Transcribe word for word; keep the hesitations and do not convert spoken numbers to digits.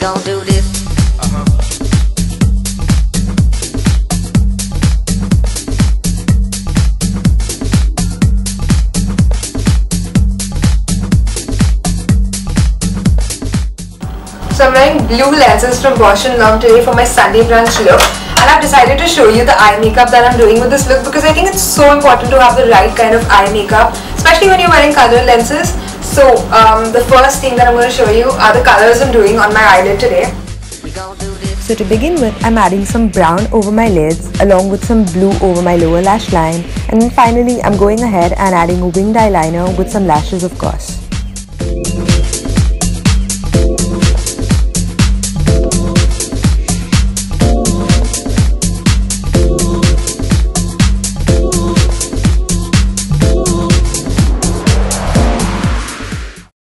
gon' do this. So I'm wearing blue lenses from Bausch and Lomb today for my Sunday brunch look, and I've decided to show you the eye makeup that I'm doing with this look because I think it's so important to have the right kind of eye makeup, especially when you're wearing color lenses. So um, the first thing that I'm going to show you are the colors I'm doing on my eyelid today. So to begin with, I'm adding some brown over my lids along with some blue over my lower lash line, and then finally I'm going ahead and adding a winged eyeliner with some lashes, of course.